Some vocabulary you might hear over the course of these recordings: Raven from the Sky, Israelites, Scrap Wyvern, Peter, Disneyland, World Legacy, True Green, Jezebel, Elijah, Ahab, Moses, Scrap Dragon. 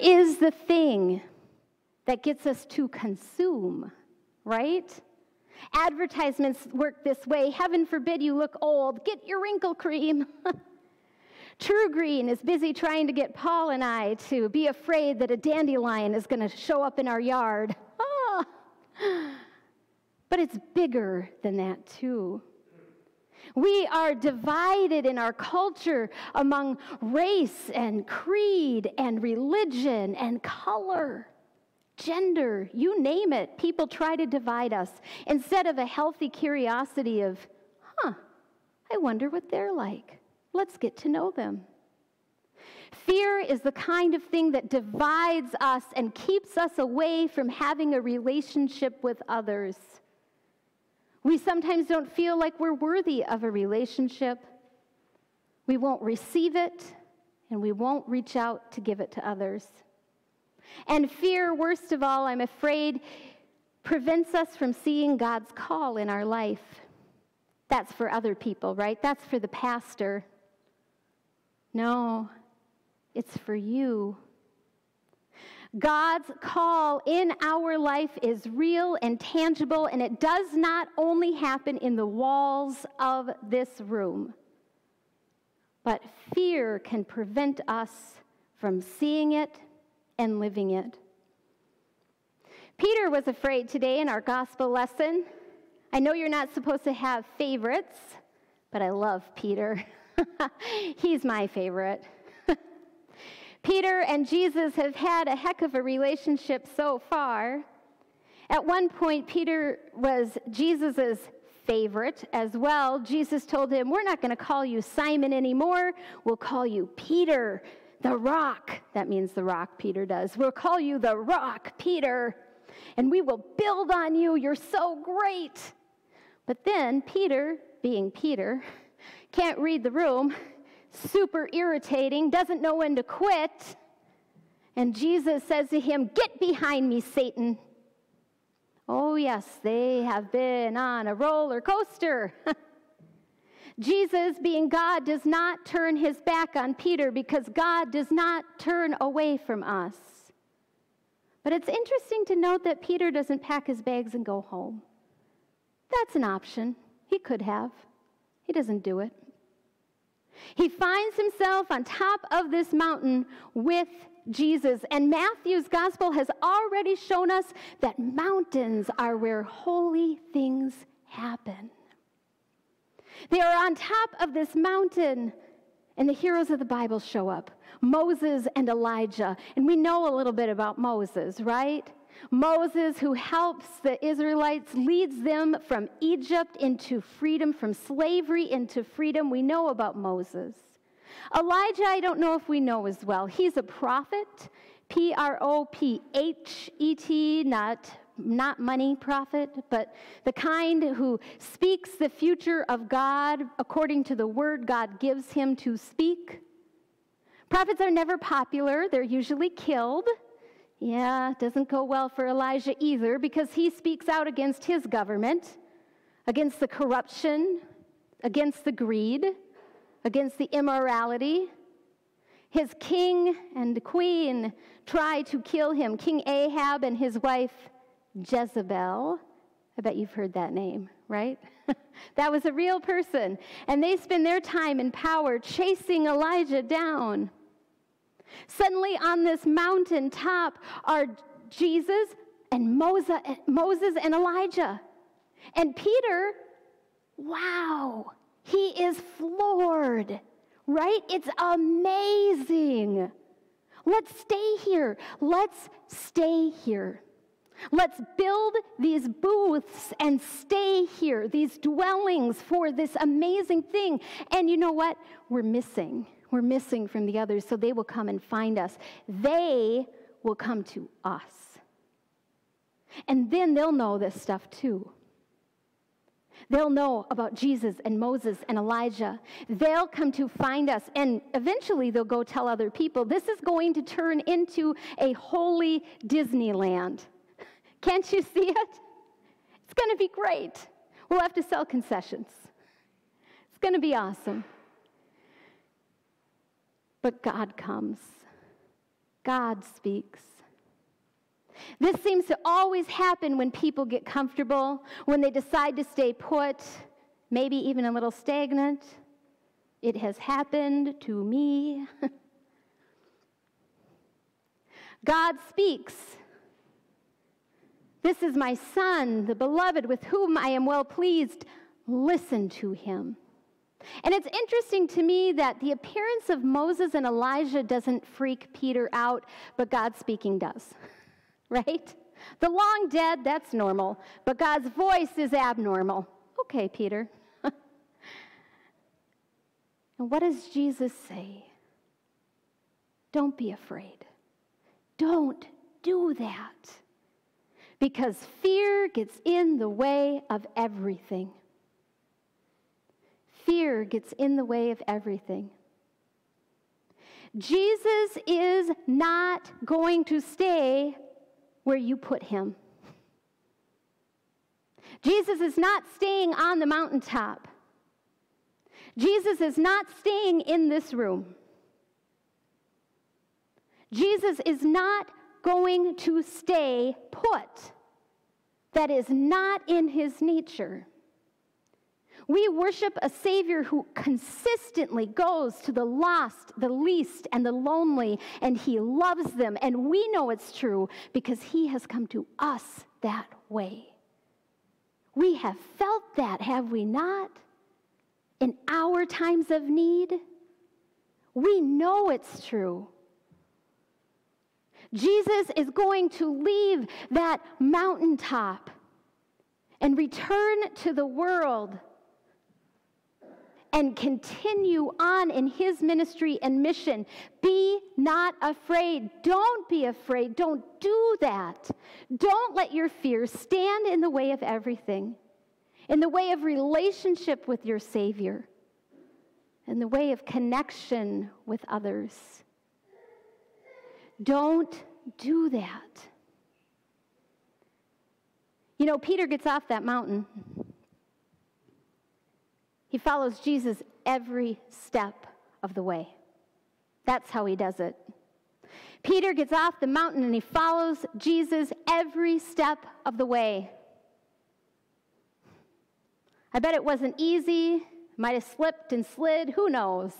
is the thing that gets us to consume, right? Advertisements work this way. Heaven forbid you look old. Get your wrinkle cream. True Green is busy trying to get Paul and I to be afraid that a dandelion is going to show up in our yard. Oh. But it's bigger than that, too. We are divided in our culture among race and creed and religion and color, gender, you name it. People try to divide us instead of a healthy curiosity of, I wonder what they're like. Let's get to know them. Fear is the kind of thing that divides us and keeps us away from having a relationship with others. We sometimes don't feel like we're worthy of a relationship. We won't receive it, and we won't reach out to give it to others. And fear, worst of all, I'm afraid, prevents us from seeing God's call in our life. That's for other people, right? That's for the pastor. No, it's for you. God's call in our life is real and tangible, and it does not only happen in the walls of this room. But fear can prevent us from seeing it and living it. Peter was afraid today in our gospel lesson. I know you're not supposed to have favorites, but I love Peter. He's my favorite. Peter and Jesus have had a heck of a relationship so far. At one point, Peter was Jesus's favorite as well. Jesus told him, we're not going to call you Simon anymore. We'll call you Peter, the rock. That means the rock, Peter does. We'll call you the rock, Peter, and we will build on you. You're so great. But then Peter, being Peter, can't read the room, super irritating, doesn't know when to quit. And Jesus says to him, get behind me, Satan. Oh, yes, they have been on a roller coaster. Jesus, being God, does not turn his back on Peter because God does not turn away from us. But it's interesting to note that Peter doesn't pack his bags and go home. That's an option. He could have. He doesn't do it. He finds himself on top of this mountain with Jesus. And Matthew's gospel has already shown us that mountains are where holy things happen. They are on top of this mountain, and the heroes of the Bible show up, Moses and Elijah. And we know a little bit about Moses, right? Moses, who helps the Israelites, leads them from Egypt into freedom, from slavery into freedom. We know about Moses. Elijah, I don't know if we know as well. He's a prophet, prophet, not money prophet, but the kind who speaks the future of God according to the word God gives him to speak. Prophets are never popular. They're usually killed. Yeah, doesn't go well for Elijah either because he speaks out against his government, against the corruption, against the greed, against the immorality. His king and queen try to kill him, King Ahab and his wife Jezebel. I bet you've heard that name, right? That was a real person. And they spend their time in power chasing Elijah down. Suddenly on this mountaintop are Jesus and Moses and Elijah. And Peter, wow, he is floored, right? It's amazing. Let's stay here. Let's stay here. Let's build these booths and stay here, these dwellings for this amazing thing. And you know what? We're missing from the others, so they will come and find us. They will come to us. And then they'll know this stuff too. They'll know about Jesus and Moses and Elijah. They'll come to find us, and eventually they'll go tell other people. This is going to turn into a holy Disneyland. Can't you see it? It's going to be great. We'll have to sell concessions. It's going to be awesome. But God comes. God speaks. This seems to always happen when people get comfortable, when they decide to stay put, maybe even a little stagnant. It has happened to me. God speaks. This is my son, the beloved, with whom I am well pleased. Listen to him. And it's interesting to me that the appearance of Moses and Elijah doesn't freak Peter out, but God speaking does. Right? The long dead, that's normal. But God's voice is abnormal. Okay, Peter. And what does Jesus say? Don't be afraid. Don't do that. Because fear gets in the way of everything. Fear gets in the way of everything. Jesus is not going to stay where you put him. Jesus is not staying on the mountaintop. Jesus is not staying in this room. Jesus is not going to stay put. That is not in his nature. We worship a Savior who consistently goes to the lost, the least, and the lonely, and he loves them, and we know it's true because he has come to us that way. We have felt that, have we not? In our times of need, we know it's true. Jesus is going to leave that mountaintop and return to the world and continue on in his ministry and mission. Be not afraid. Don't be afraid. Don't do that. Don't let your fears stand in the way of everything, in the way of relationship with your Savior, in the way of connection with others. Don't do that. You know, Peter gets off that mountain. He follows Jesus every step of the way. That's how he does it. Peter gets off the mountain and he follows Jesus every step of the way. I bet it wasn't easy. Might have slipped and slid. Who knows?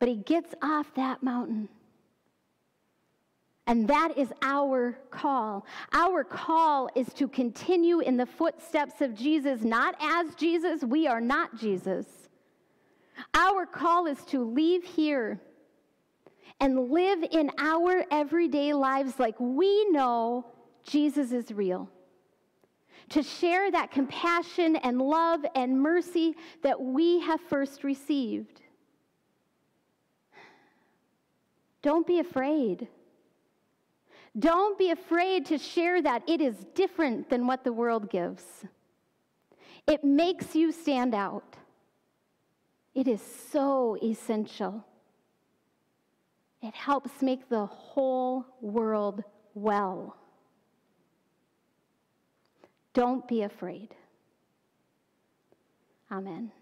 But he gets off that mountain. And that is our call. Our call is to continue in the footsteps of Jesus, not as Jesus. We are not Jesus. Our call is to leave here and live in our everyday lives like we know Jesus is real. To share that compassion and love and mercy that we have first received. Don't be afraid. Don't be afraid to share that it is different than what the world gives. It makes you stand out. It is so essential. It helps make the whole world well. Don't be afraid. Amen.